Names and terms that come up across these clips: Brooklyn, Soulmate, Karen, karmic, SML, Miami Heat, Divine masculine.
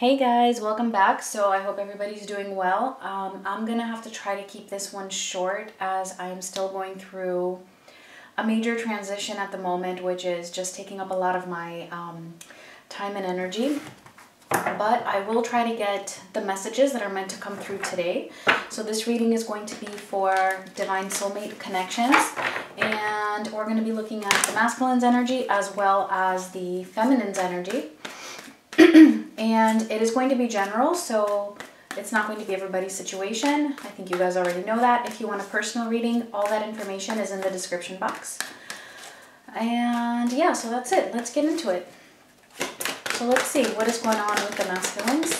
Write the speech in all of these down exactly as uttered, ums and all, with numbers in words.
Hey guys, welcome back. So I hope everybody's doing well. Um, I'm gonna have to try to keep this one short as I'm still going through a major transition at the moment, which is just taking up a lot of my um, time and energy. But I will try to get the messages that are meant to come through today. So this reading is going to be for Divine Soulmate Connections. And we're gonna be looking at the masculine's energy as well as the feminine's energy. And it is going to be general, so it's not going to be everybody's situation. I think you guys already know that. If you want a personal reading, all that information is in the description box. And yeah, so that's it. Let's get into it. So let's see what is going on with the masculines.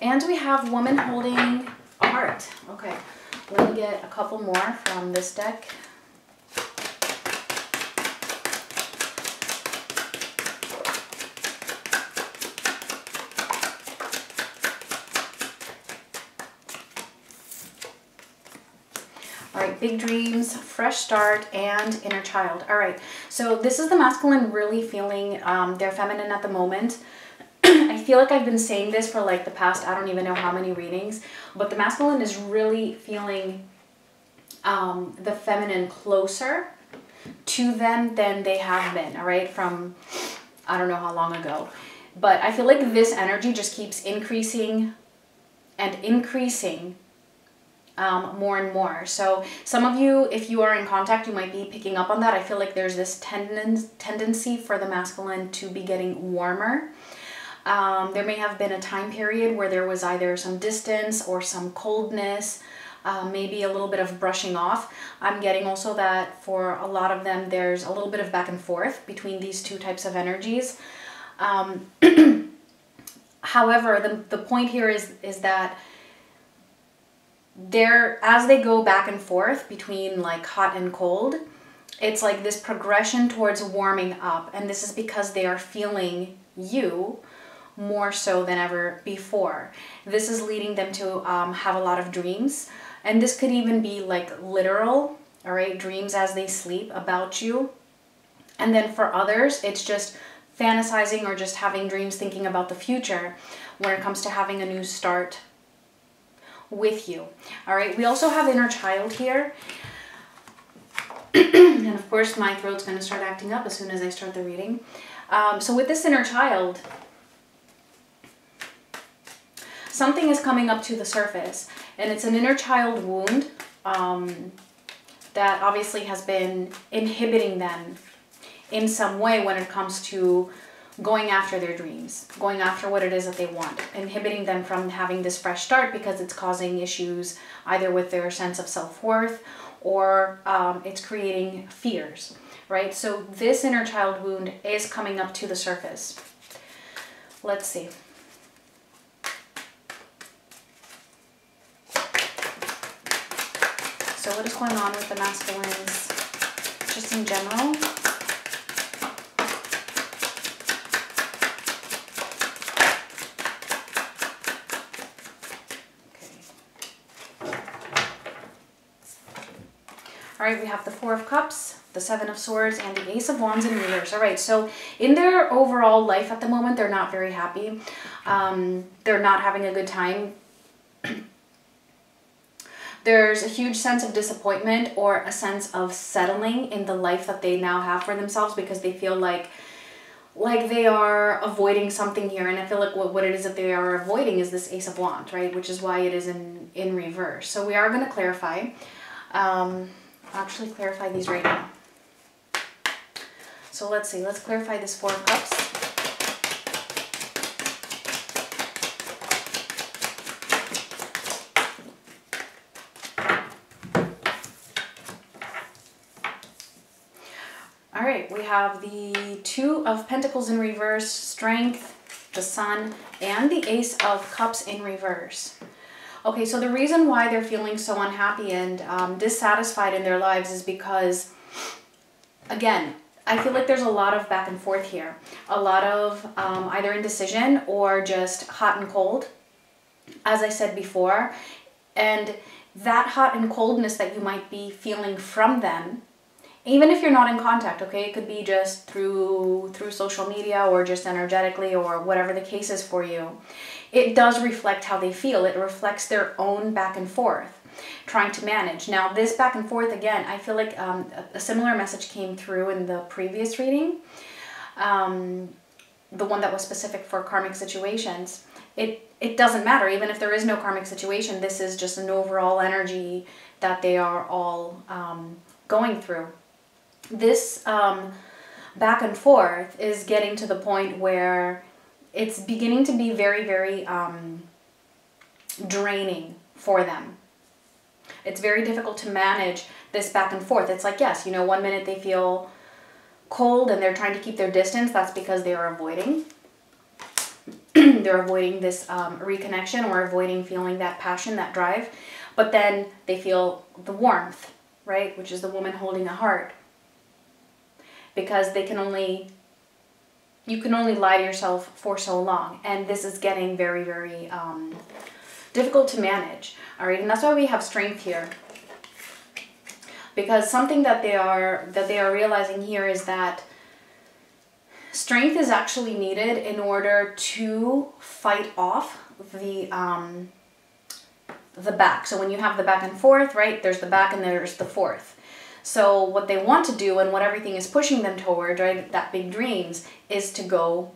And we have woman holding a heart. Okay, let me get a couple more from this deck. Big dreams, fresh start, and inner child. All right, so this is the masculine really feeling um, their feminine at the moment. I feel like I've been saying this for like the past, I don't even know how many readings, but the masculine is really feeling um, the feminine closer to them than they have been, all right, from I don't know how long ago. But I feel like this energy just keeps increasing and increasing Um, more and more. So some of you, if you are in contact, you might be picking up on that. I feel like there's this tenden tendency for the masculine to be getting warmer. Um, there may have been a time period where there was either some distance or some coldness, uh, maybe a little bit of brushing off. I'm getting also that for a lot of them, there's a little bit of back and forth between these two types of energies. Um, however, the, the point here is, is that they're, as they go back and forth between like hot and cold, it's like this progression towards warming up. And this is because they are feeling you more so than ever before. This is leading them to um, have a lot of dreams. And this could even be like literal, all right, dreams as they sleep about you. And then for others, it's just fantasizing or just having dreams, thinking about the future when it comes to having a new start with you. All right, we also have inner child here. And of course my throat's going to start acting up as soon as I start the reading. Um, so with this inner child, something is coming up to the surface, and it's an inner child wound um, that obviously has been inhibiting them in some way when it comes to going after their dreams, going after what it is that they want, inhibiting them from having this fresh start because it's causing issues either with their sense of self-worth or um, it's creating fears, right? So this inner child wound is coming up to the surface. Let's see. So what is going on with the masculines just in general? All right, we have the Four of Cups, the Seven of Swords, and the Ace of Wands in reverse. All right, so in their overall life at the moment, they're not very happy. Um, they're not having a good time. There's a huge sense of disappointment or a sense of settling in the life that they now have for themselves because they feel like like they are avoiding something here. And I feel like what, what it is that they are avoiding is this Ace of Wands, right? Which is why it is in, in reverse. So we are going to clarify. Um... actually clarify these right now. So let's see, let's clarify this Four of Cups. All right, we have the Two of Pentacles in reverse, Strength, the Sun, and the Ace of Cups in reverse. Okay, so the reason why they're feeling so unhappy and um, dissatisfied in their lives is because, again, I feel like there's a lot of back and forth here. A lot of um, either indecision or just hot and cold, as I said before. And that hot and coldness that you might be feeling from them even if you're not in contact, okay? It could be just through through social media or just energetically or whatever the case is for you. It does reflect how they feel. It reflects their own back and forth, trying to manage. Now, this back and forth, again, I feel like um, a similar message came through in the previous reading, um, the one that was specific for karmic situations. It it doesn't matter, even if there is no karmic situation, this is just an overall energy that they are all um, going through. This um, back and forth is getting to the point where it's beginning to be very, very um, draining for them. It's very difficult to manage this back and forth. It's like, yes, you know, one minute they feel cold and they're trying to keep their distance. That's because they are avoiding. They're avoiding this um, reconnection or avoiding feeling that passion, that drive. But then they feel the warmth, right? Which is the woman holding a heart. Because they can only, you can only lie to yourself for so long. And this is getting very, very um, difficult to manage. All right, and that's why we have strength here, because something that they are that they are realizing here is that strength is actually needed in order to fight off the um, the back. So when you have the back and forth, right, there's the back and there's the forth. So what they want to do and what everything is pushing them toward, right, that big dreams, is to go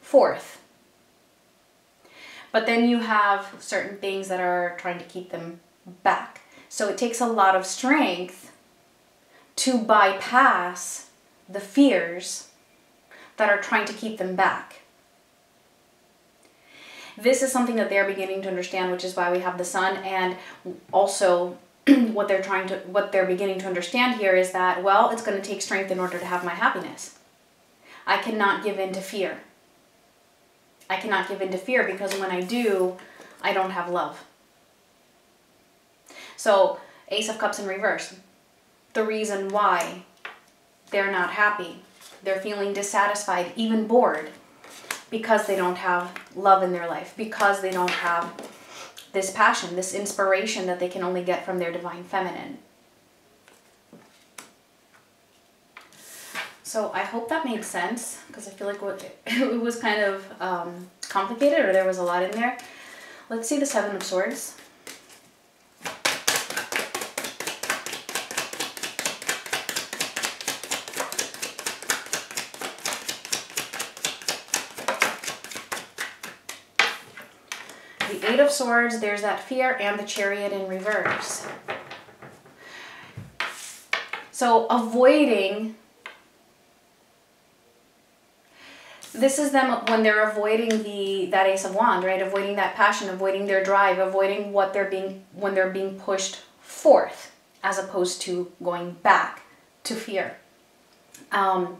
forth. But then you have certain things that are trying to keep them back. So it takes a lot of strength to bypass the fears that are trying to keep them back. This is something that they're beginning to understand, which is why we have the sun. And also what they're trying to, what they're beginning to understand here is that, well, it's going to take strength in order to have my happiness. I cannot give in to fear. I cannot give in to fear, because when I do, I don't have love. So, Ace of Cups in reverse. The reason why they're not happy, they're feeling dissatisfied, even bored, because they don't have love in their life, because they don't have this passion, this inspiration that they can only get from their divine feminine. So I hope that made sense, because I feel like it was kind of um, complicated, or there was a lot in there. Let's see the Seven of Swords. The Eight of Swords, there's that fear, and the Chariot in reverse. So avoiding... This is them when they're avoiding the that Ace of Wands, right? Avoiding that passion, avoiding their drive, avoiding what they're being when they're being pushed forth, as opposed to going back to fear. Um,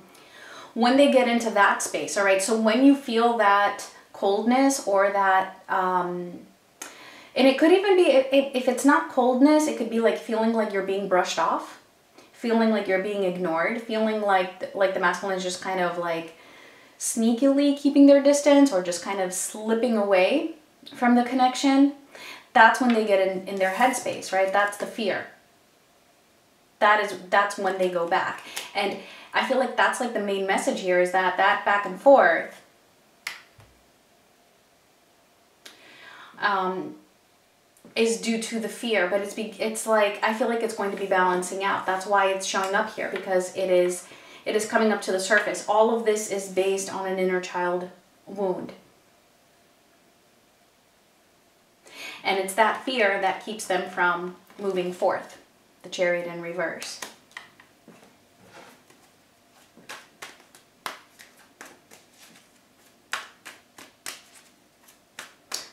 when they get into that space, all right. So when you feel that coldness or that, um, and it could even be if, if it's not coldness, it could be like feeling like you're being brushed off, feeling like you're being ignored, feeling like like the masculine is just kind of like sneakily keeping their distance or just kind of slipping away from the connection. That's when they get in, in their headspace, right? That's the fear. That is, that's when they go back. And I feel like that's like the main message here is that that back and forth, um, is due to the fear, but it's, be, it's like, I feel like it's going to be balancing out. That's why it's showing up here, because it is, it is coming up to the surface. All of this is based on an inner child wound. And it's that fear that keeps them from moving forth. The Chariot in reverse.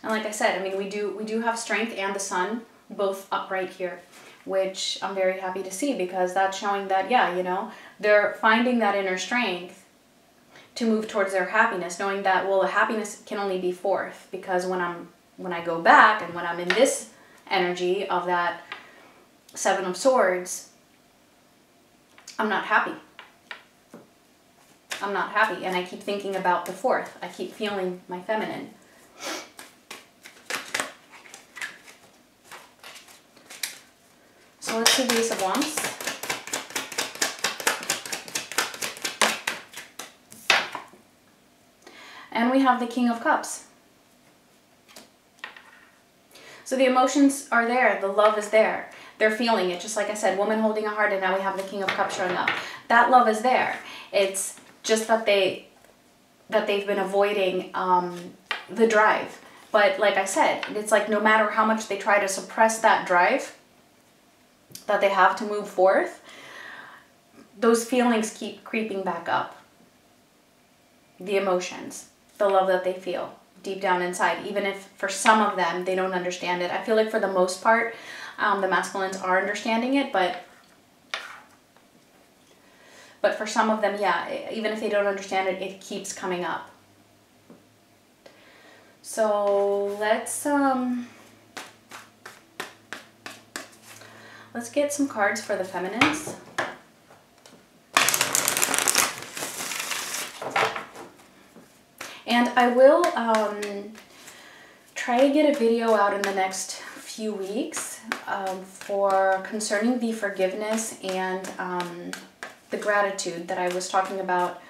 And like I said, I mean, we do, we do have strength and the sun both upright here, which I'm very happy to see, because that's showing that, yeah, you know, they're finding that inner strength to move towards their happiness, knowing that, well, happiness can only be forth, because when I'm, when I go back and when I'm in this energy of that Seven of Swords, I'm not happy. I'm not happy. And I keep thinking about the fourth. I keep feeling my feminine. So let's see the Ace of Wands. And we have the King of Cups. So the emotions are there, the love is there. They're feeling it, just like I said, woman holding a heart, and now we have the King of Cups showing up. That love is there. It's just that they, that they've been avoiding um, the drive. But like I said, it's like no matter how much they try to suppress that drive that they have to move forth, those feelings keep creeping back up. The emotions, the love that they feel deep down inside, even if for some of them they don't understand it. I feel like for the most part, um, the masculines are understanding it, but but for some of them, yeah, even if they don't understand it, it keeps coming up. So let's um, let's get some cards for the feminines. And I will um, try to get a video out in the next few weeks um, for concerning the forgiveness and um, the gratitude that I was talking about.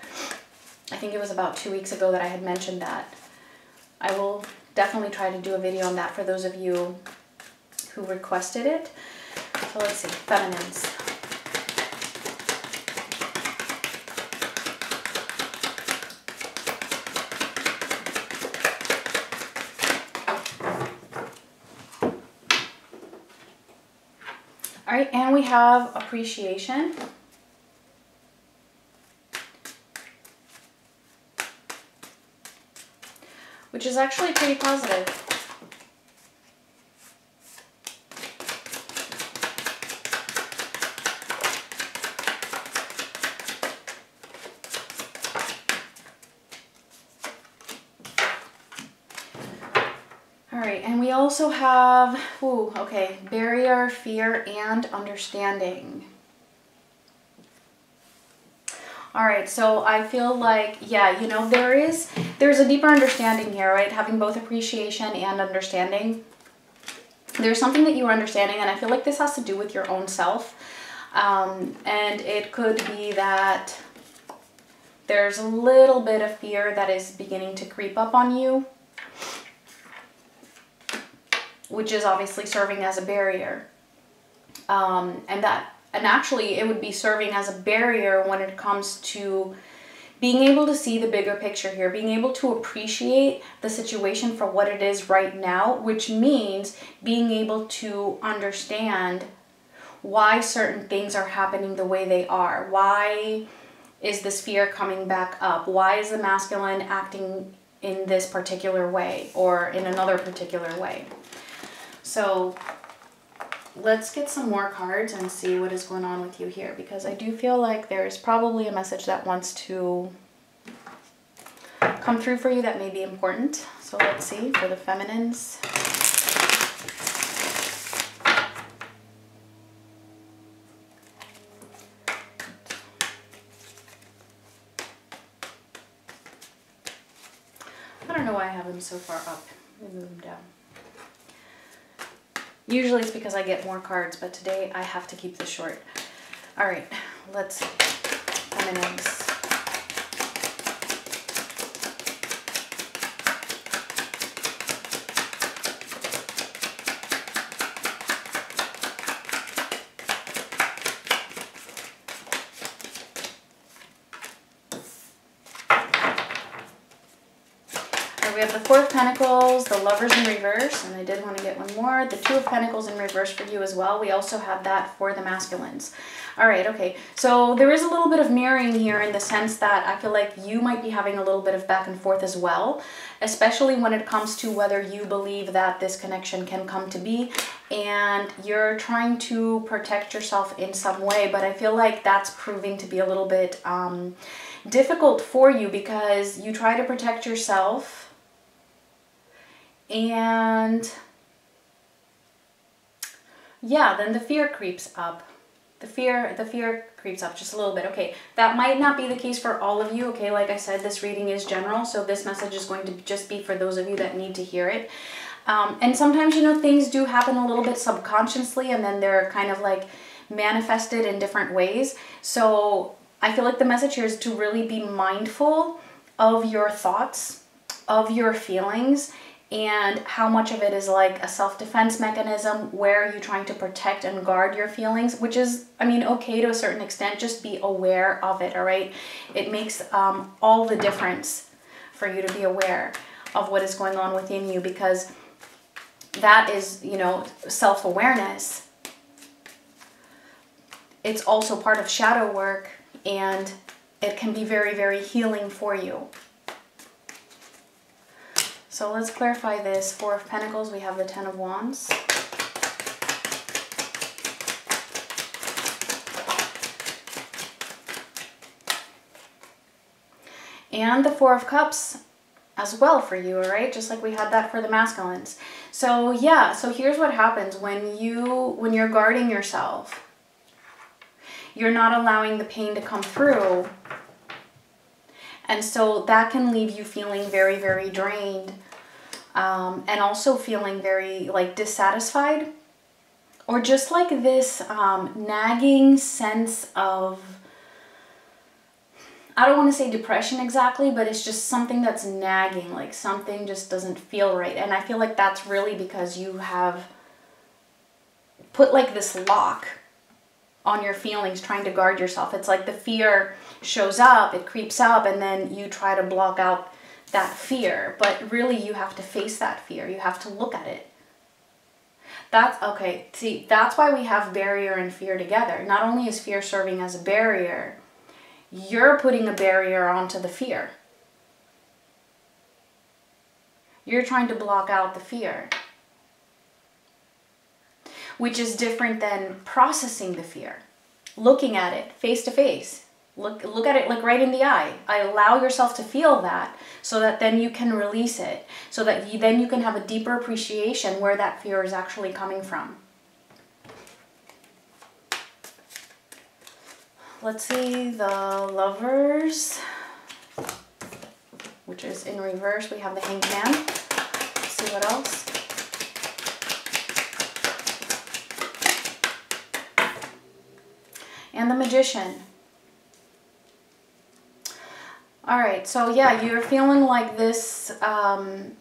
I think it was about two weeks ago that I had mentioned that. I will definitely try to do a video on that for those of you who requested it. So let's see, feminines. All right, and we have appreciation. Which is actually pretty positive. All right, and we also have, ooh, okay, barrier, fear, and understanding. All right, so I feel like, yeah, you know, there is, there's a deeper understanding here, right? Having both appreciation and understanding. There's something that you are understanding, and I feel like this has to do with your own self. Um, and it could be that there's a little bit of fear that is beginning to creep up on you, which is obviously serving as a barrier. Um, and that... And actually, it would be serving as a barrier when it comes to being able to see the bigger picture here, being able to appreciate the situation for what it is right now, which means being able to understand why certain things are happening the way they are. Why is this fear coming back up? Why is the masculine acting in this particular way or in another particular way? So let's get some more cards and see what is going on with you here, because I do feel like there is probably a message that wants to come through for you that may be important. So let's see for the feminines. I don't know why I have them so far up. Let me move them down. Usually it's because I get more cards, but today I have to keep this short. All right, let's feminines. We have the Four of Pentacles, the Lovers in reverse, and I did want to get one more. The Two of Pentacles in reverse for you as well. We also have that for the masculines. All right, okay. So there is a little bit of mirroring here in the sense that I feel like you might be having a little bit of back and forth as well, especially when it comes to whether you believe that this connection can come to be, and you're trying to protect yourself in some way, but I feel like that's proving to be a little bit um, difficult for you because you try to protect yourself and yeah, then the fear creeps up. The fear, the fear creeps up just a little bit. Okay, that might not be the case for all of you. Okay, like I said, this reading is general, so this message is going to just be for those of you that need to hear it. Um, and sometimes, you know, things do happen a little bit subconsciously, and then they're kind of like manifested in different ways. So I feel like the message here is to really be mindful of your thoughts of your feelings and how much of it is like a self-defense mechanism. Where are you trying to protect and guard your feelings? Which is, I mean, okay to a certain extent, just be aware of it, all right? It makes um, all the difference for you to be aware of what is going on within you, because that is, you know, self-awareness. It's also part of shadow work, and it can be very, very healing for you. So let's clarify this. Four of Pentacles, we have the Ten of Wands. And the Four of Cups as well for you, all right? Just like we had that for the masculines. So yeah, so here's what happens when you, when you're guarding yourself. You're not allowing the pain to come through. And so that can leave you feeling very, very drained, um, and also feeling very like dissatisfied, or just like this um, nagging sense of, I don't want to say depression exactly, but it's just something that's nagging, like something just doesn't feel right. And I feel like that's really because you have put like this lock on your feelings, trying to guard yourself. It's like the fear shows up, it creeps up, and then you try to block out that fear, but really you have to face that fear. You have to look at it. That's okay. See, that's why we have barrier and fear together. Not only is fear serving as a barrier, you're putting a barrier onto the fear. You're trying to block out the fear, which is different than processing the fear, looking at it face to face. Look, look at it like right in the eye. I allow yourself to feel that, so that then you can release it, so that you, then you can have a deeper appreciation where that fear is actually coming from. Let's see the Lovers, which is in reverse. We have the Hanged Man. Let's see what else. And the Magician. All right, so yeah, you're feeling like this. Um,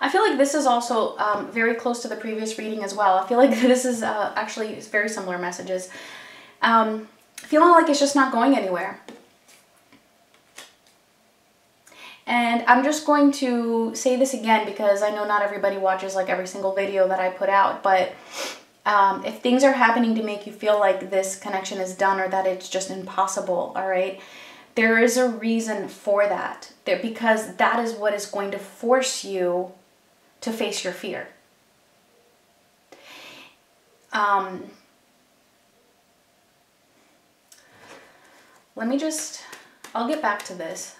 I feel like this is also um, very close to the previous reading as well. I feel like this is uh, actually very similar messages. Um, feeling like it's just not going anywhere. And I'm just going to say this again, because I know not everybody watches like every single video that I put out, but Um, if things are happening to make you feel like this connection is done or that it's just impossible, all right, there is a reason for that. There, because that is what is going to force you to face your fear. Um, let me just, I'll get back to this.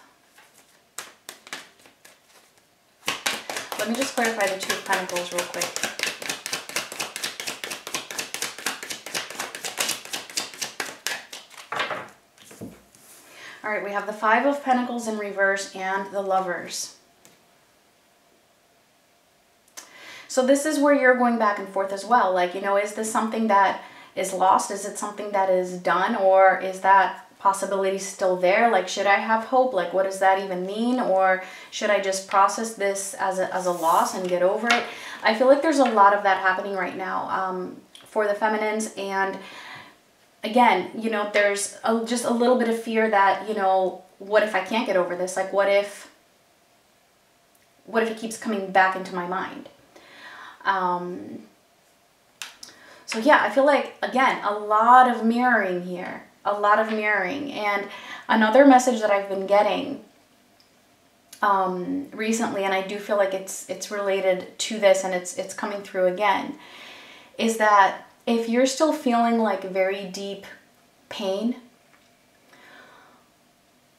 Let me just clarify the Two of Pentacles real quick. All right, we have the Five of Pentacles in reverse and the Lovers. So this is where you're going back and forth as well. Like, you know, is this something that is lost? Is it something that is done, or is that possibility still there? Like, should I have hope? Like, what does that even mean? Or should I just process this as a, as a loss and get over it? I feel like there's a lot of that happening right now um, for the feminines. And again, you know, there's a, just a little bit of fear that, you know, what if I can't get over this? Like, what if, what if it keeps coming back into my mind? Um, so yeah, I feel like, again, a lot of mirroring here, a lot of mirroring. And another message that I've been getting um, recently, and I do feel like it's, it's related to this, and it's, it's coming through again, is that if you're still feeling like very deep pain,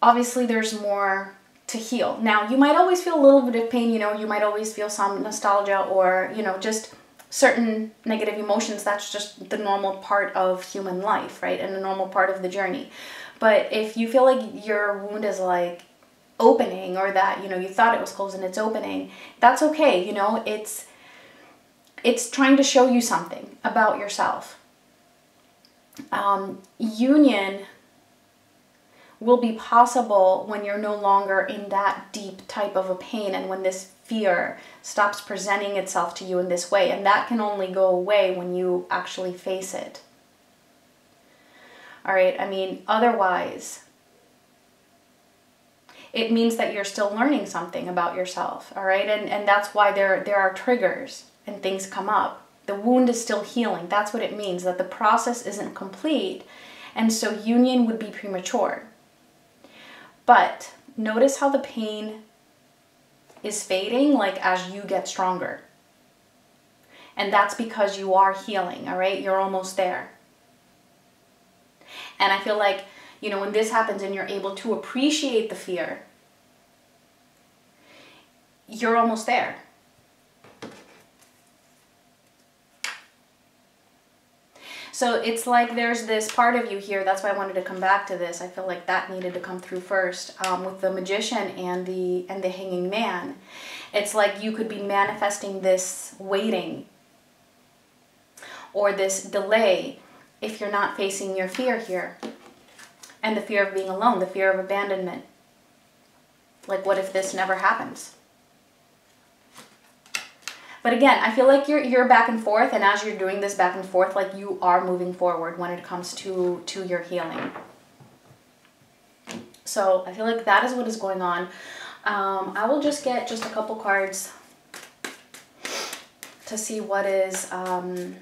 obviously there's more to heal. Now, you might always feel a little bit of pain, you know, you might always feel some nostalgia or, you know, just certain negative emotions. That's just the normal part of human life, right? And the normal part of the journey. But if you feel like your wound is like opening, or that, you know, you thought it was closed and it's opening, that's okay. You know, it's, it's trying to show you something about yourself. Um, union will be possible when you're no longer in that deep type of a pain and when this fear stops presenting itself to you in this way. And that can only go away when you actually face it. All right, I mean, otherwise, it means that you're still learning something about yourself, all right? And, and that's why there, there are triggers and things come up. The wound is still healing. That's what it means, that the process isn't complete. And so union would be premature. But notice how the pain is fading, like as you get stronger. And that's because you are healing, all right? You're almost there. And I feel like, you know, when this happens and you're able to appreciate the fear, you're almost there. So it's like there's this part of you here. That's why I wanted to come back to this. I feel like that needed to come through first um, with the Magician and the and the Hanging Man. It's like you could be manifesting this waiting or this delay if you're not facing your fear here. And the fear of being alone, the fear of abandonment. Like, what if this never happens? But again, I feel like you're, you're back and forth, and as you're doing this back and forth, like you are moving forward when it comes to, to your healing. So I feel like that is what is going on. Um, I will just get just a couple cards to see what is um,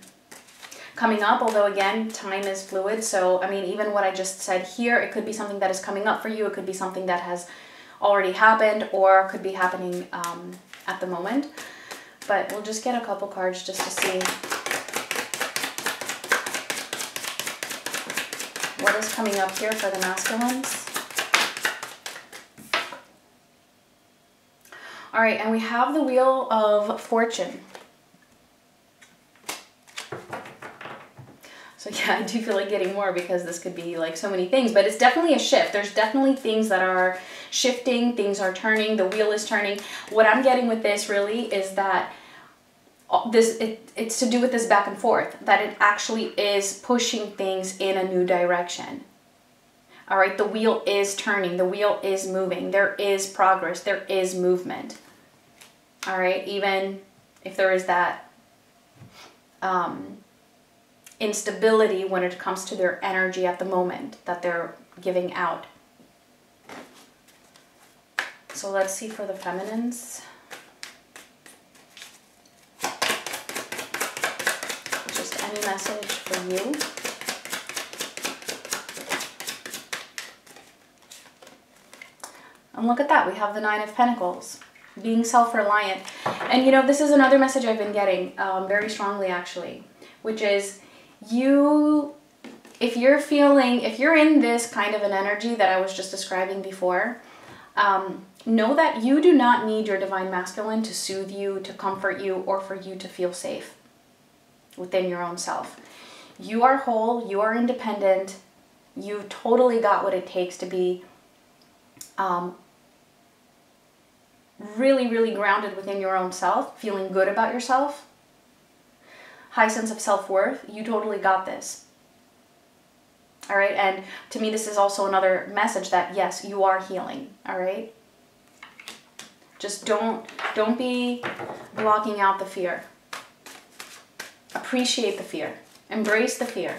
coming up. Although again, time is fluid. So, I mean, even what I just said here, it could be something that is coming up for you. It could be something that has already happened or could be happening um, at the moment. But we'll just get a couple cards just to see what is coming up here for the masculines. All right, and we have the Wheel of Fortune. So yeah, I do feel like getting more because this could be like so many things, but it's definitely a shift. There's definitely things that are shifting, things are turning, the wheel is turning. What I'm getting with this really is that this it, it's to do with this back and forth, that it actually is pushing things in a new direction. All right, the wheel is turning, the wheel is moving, there is progress, there is movement. All right, even if there is that um, instability when it comes to their energy at the moment that they're giving out. So let's see for the feminines. Just any message for you. And look at that, we have the Nine of Pentacles, being self-reliant. And you know, this is another message I've been getting um, very strongly actually, which is, You, if you're feeling, if you're in this kind of an energy that I was just describing before, um, know that you do not need your divine masculine to soothe you, to comfort you, or for you to feel safe within your own self. You are whole, you are independent, you've totally got what it takes to be um, really, really grounded within your own self, feeling good about yourself. High sense of self-worth, you totally got this. All right, and to me, this is also another message that yes, you are healing, all right? Just don't, don't be blocking out the fear. Appreciate the fear, embrace the fear,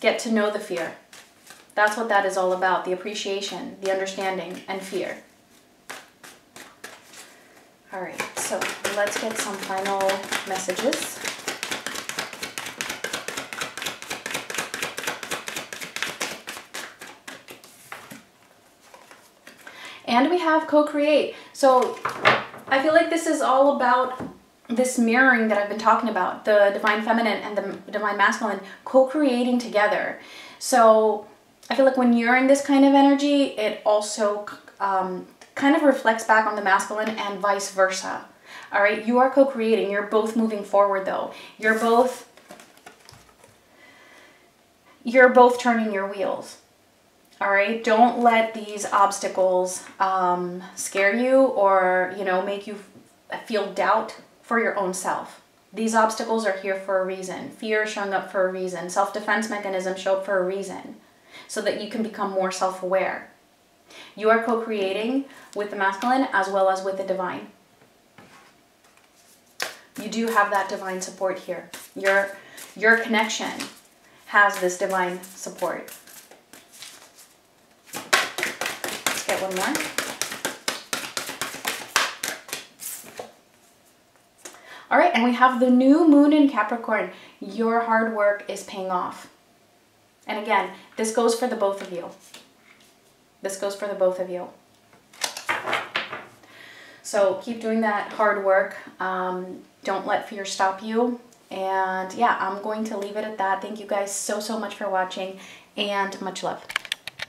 get to know the fear. That's what that is all about, the appreciation, the understanding, and fear. All right, so let's get some final messages. And we have co-create. So I feel like this is all about this mirroring that I've been talking about, the divine feminine and the divine masculine co-creating together. So I feel like when you're in this kind of energy, it also um, kind of reflects back on the masculine and vice versa. All right, you are co-creating. You're both moving forward though. You're both, you're both turning your wheels. All right, don't let these obstacles um, scare you or, you know, make you feel doubt for your own self. These obstacles are here for a reason. Fear showing up for a reason. Self-defense mechanisms show up for a reason. so that you can become more self-aware. You are co-creating with the masculine as well as with the divine. You do have that divine support here. Your, your connection has this divine support. Let's get one more. All right, and we have the new moon in Capricorn. Your hard work is paying off. And again, this goes for the both of you. This goes for the both of you. So keep doing that hard work. Um, don't let fear stop you. And yeah, I'm going to leave it at that. Thank you guys so, so much for watching, and much love.